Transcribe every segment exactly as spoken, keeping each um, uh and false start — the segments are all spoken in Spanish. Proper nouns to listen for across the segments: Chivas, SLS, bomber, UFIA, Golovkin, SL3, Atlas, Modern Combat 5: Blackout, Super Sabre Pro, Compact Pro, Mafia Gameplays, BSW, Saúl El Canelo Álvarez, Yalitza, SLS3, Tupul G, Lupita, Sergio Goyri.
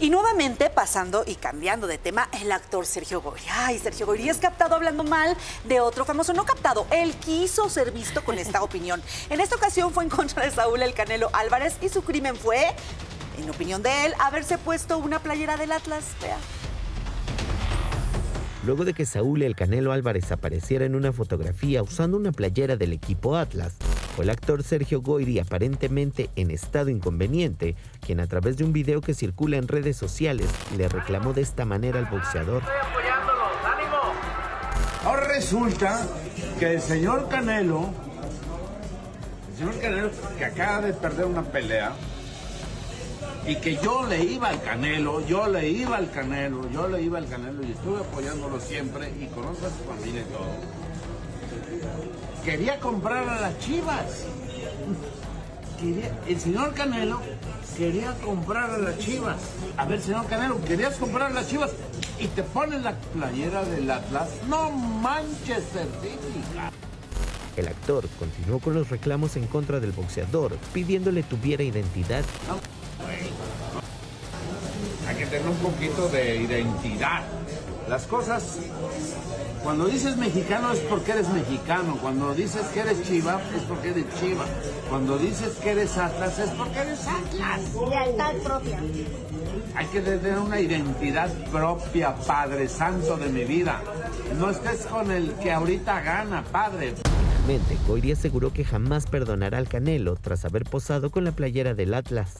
Y nuevamente pasando y cambiando de tema, el actor Sergio Goyri. Ay, Sergio Goyri es captado hablando mal de otro famoso. No captado, él quiso ser visto con esta opinión. En esta ocasión fue en contra de Saúl El Canelo Álvarez y su crimen fue, en opinión de él, haberse puesto una playera del Atlas. Vea. Luego de que Saúl El Canelo Álvarez apareciera en una fotografía usando una playera del equipo Atlas, fue el actor Sergio Goyri, aparentemente en estado inconveniente, quien a través de un video que circula en redes sociales le reclamó de esta manera al boxeador. Ahora resulta que el señor Canelo, el señor Canelo que acaba de perder una pelea, y que yo le iba al Canelo, yo le iba al Canelo, yo le iba al Canelo y estuve apoyándolo siempre y conozco a su familia y todo. Quería comprar a las Chivas. Quería, el señor Canelo quería comprar a las Chivas. A ver, señor Canelo, ¿querías comprar a las Chivas? Y te ponen la playera del Atlas. No manches, Certífica. El actor continuó con los reclamos en contra del boxeador, pidiéndole tuviera identidad. No. Hay que tener un poquito de identidad. Las cosas, cuando dices mexicano es porque eres mexicano, cuando dices que eres chiva es porque eres chiva, cuando dices que eres Atlas es porque eres Atlas. Lealtad propia. Hay que tener una identidad propia, Padre Santo de mi vida. No estés con el que ahorita gana, Padre. Finalmente, Goyri aseguró que jamás perdonará al Canelo tras haber posado con la playera del Atlas.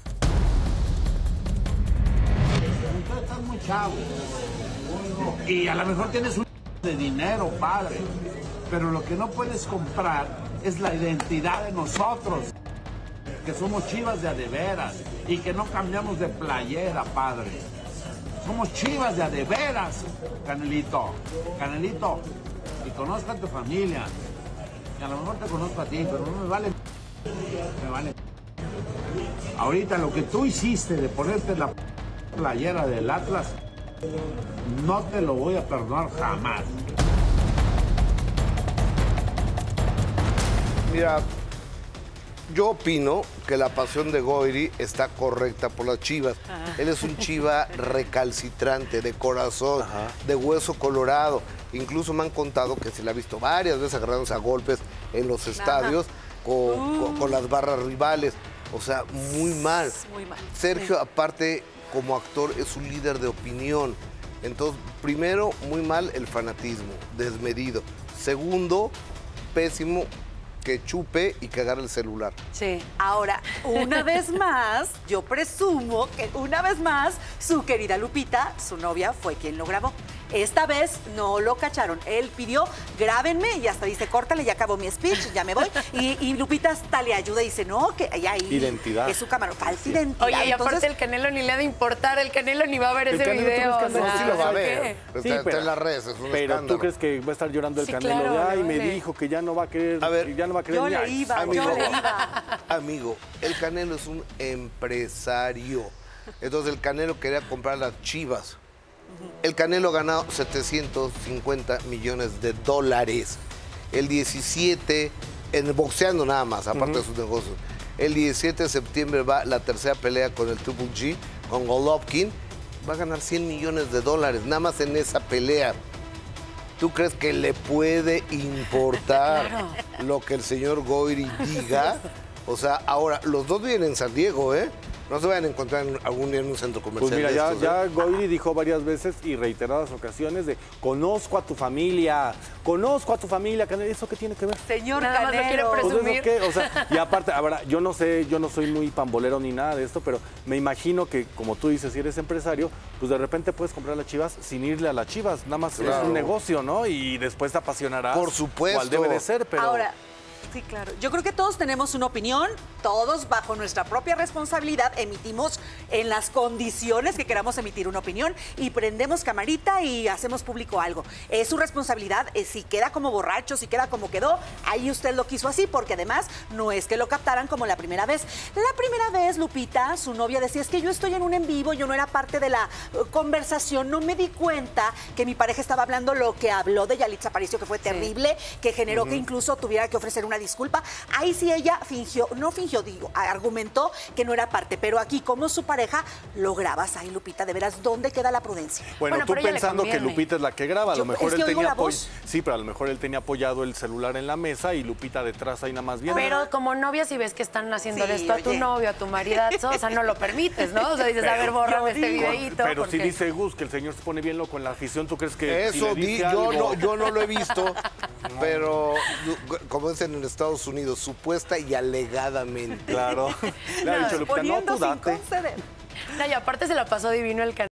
Chavo. Y a lo mejor tienes un de dinero, padre, pero lo que no puedes comprar es la identidad de nosotros, que somos Chivas de adeveras y que no cambiamos de playera, padre. Somos Chivas de adeveras, Canelito, Canelito, y conozco a tu familia, y a lo mejor te conozco a ti, pero no me vale, me vale. Ahorita lo que tú hiciste de ponerte la playera del Atlas, no te lo voy a perdonar jamás. Mira, yo opino que la pasión de Goyri está correcta por las Chivas. Ajá. Él es un chiva recalcitrante, de corazón, ajá, de hueso colorado. Incluso me han contado que se le ha visto varias veces agarrándose a golpes en los estadios con, uh. con, con las barras rivales. O sea, muy mal. Muy mal. Sergio, sí, aparte, como actor es un líder de opinión. Entonces, primero, muy mal el fanatismo, desmedido. Segundo, pésimo que chupe y que agarre el celular. Sí. Ahora, una vez más, yo presumo que una vez más, su querida Lupita, su novia, fue quien lo grabó. Esta vez no lo cacharon. Él pidió, grábenme, y hasta dice, córtale, ya acabó mi speech, ya me voy. Y, y Lupita hasta le ayuda y dice, no, que ahí hay identidad. Es su cámara, falsa identidad. Oye, y aparte entonces, el Canelo ni le ha de importar, el Canelo ni va a ver el ese Canelo, video. No, sí lo va a ver. Está, sí, pero, está en las redes, es un pero escándalo. ¿Tú crees que va a estar llorando el sí, Canelo? Claro, ay, no, me no, dijo que ya no va a querer, a ver, ya no va a querer. Yo le iba, amigo, yo le iba. Amigo, el Canelo es un empresario. Entonces el Canelo quería comprar las Chivas. El Canelo ha ganado setecientos cincuenta millones de dólares. El diecisiete, en boxeando nada más, aparte uh-huh. de sus negocios. El diecisiete de septiembre va la tercera pelea con el Tupul G, con Golovkin. Va a ganar cien millones de dólares, nada más en esa pelea. ¿Tú crees que le puede importar claro. lo que el señor Goyri diga? O sea, ahora, los dos vienen en San Diego, ¿eh? No se vayan a encontrar algún día en un centro comercial. Pues mira, ya, estos, ¿eh? ya Goyri dijo varias veces y reiteradas ocasiones de conozco a tu familia, conozco a tu familia, Canelo. ¿Eso qué tiene que ver? Señor Canelo. Nada más lo quiero presumir. ¿Pues eso qué? O sea, y aparte, ahora, yo no sé, yo no soy muy pambolero ni nada de esto, pero me imagino que, como tú dices, si eres empresario, pues de repente puedes comprar las Chivas sin irle a las Chivas. Nada más claro. es un negocio, ¿no? Y después te apasionarás. Por supuesto. Cuál debe de ser, pero... Ahora, sí, claro. Yo creo que todos tenemos una opinión, todos bajo nuestra propia responsabilidad emitimos en las condiciones que queramos emitir una opinión y prendemos camarita y hacemos público algo. Es su responsabilidad, eh, si queda como borracho, si queda como quedó, ahí usted lo quiso así, porque además no es que lo captaran como la primera vez. La primera vez, Lupita, su novia, decía, es que yo estoy en un en vivo, yo no era parte de la uh, conversación, no me di cuenta que mi pareja estaba hablando lo que habló de Yalitza, pareció que fue terrible, sí. que generó uh-huh. que incluso tuviera que ofrecer una disculpa. Ahí sí ella fingió, no fingió, digo, argumentó que no era parte, pero aquí como su pareja pareja, lo grabas ahí, Lupita, de veras, ¿dónde queda la prudencia? Bueno, bueno tú pensando que Lupita es la que graba, a lo yo, mejor él tenía sí, pero a lo mejor él tenía apoyado el celular en la mesa y Lupita detrás ahí nada más viendo. Pero como novia, si ves que están haciéndole sí, esto oye. a tu novio, a tu maridazo, o sea, no lo permites, ¿no? O sea, dices, pero, a ver, bórrame este digo, videíto. Pero porque... si dice Gus que el señor se pone bien loco con la afición, ¿tú crees que eso si di, yo, no, yo no lo he visto, pero como dicen en Estados Unidos, supuesta y alegadamente. Claro. Le ha dicho Lupita, no, tú date. No, y aparte se la pasó divino el canal.